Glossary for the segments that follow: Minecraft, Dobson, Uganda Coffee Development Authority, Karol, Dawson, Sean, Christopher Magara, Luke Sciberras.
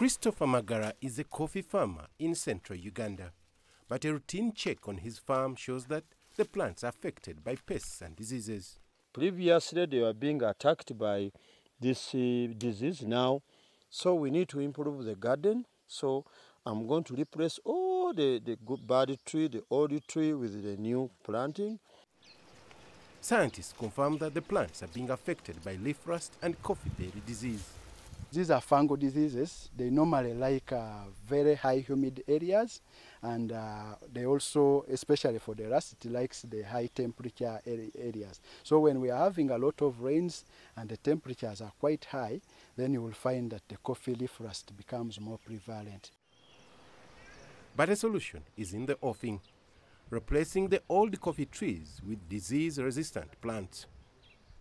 Christopher Magara is a coffee farmer in central Uganda, but a routine check on his farm shows that the plants are affected by pests and diseases. Previously, they were being attacked by this disease now, so we need to improve the garden. So I'm going to replace all the good bad tree, the old tree, with the new planting. Scientists confirm that the plants are being affected by leaf rust and coffee berry disease. These are fungal diseases. They normally like very high humid areas, and they also, especially for the rust, it likes the high temperature areas. So when we are having a lot of rains and the temperatures are quite high, then you will find that the coffee leaf rust becomes more prevalent. But a solution is in the offing: replacing the old coffee trees with disease-resistant plants.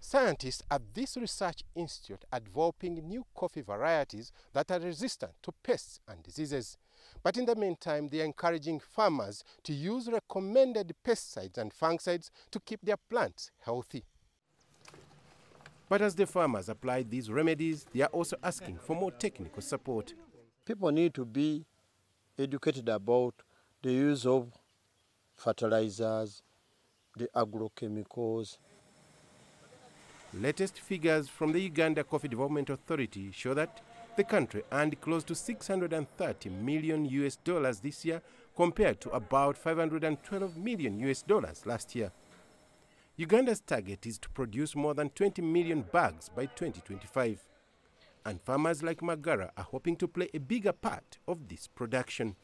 Scientists at this research institute are developing new coffee varieties that are resistant to pests and diseases. But in the meantime, they are encouraging farmers to use recommended pesticides and fungicides to keep their plants healthy. But as the farmers apply these remedies, they are also asking for more technical support. People need to be educated about the use of fertilizers, the agrochemicals. Latest figures from the Uganda Coffee Development Authority show that the country earned close to $630 million this year, compared to about $512 million last year. Uganda's target is to produce more than 20 million bags by 2025, and farmers like Magara are hoping to play a bigger part of this production.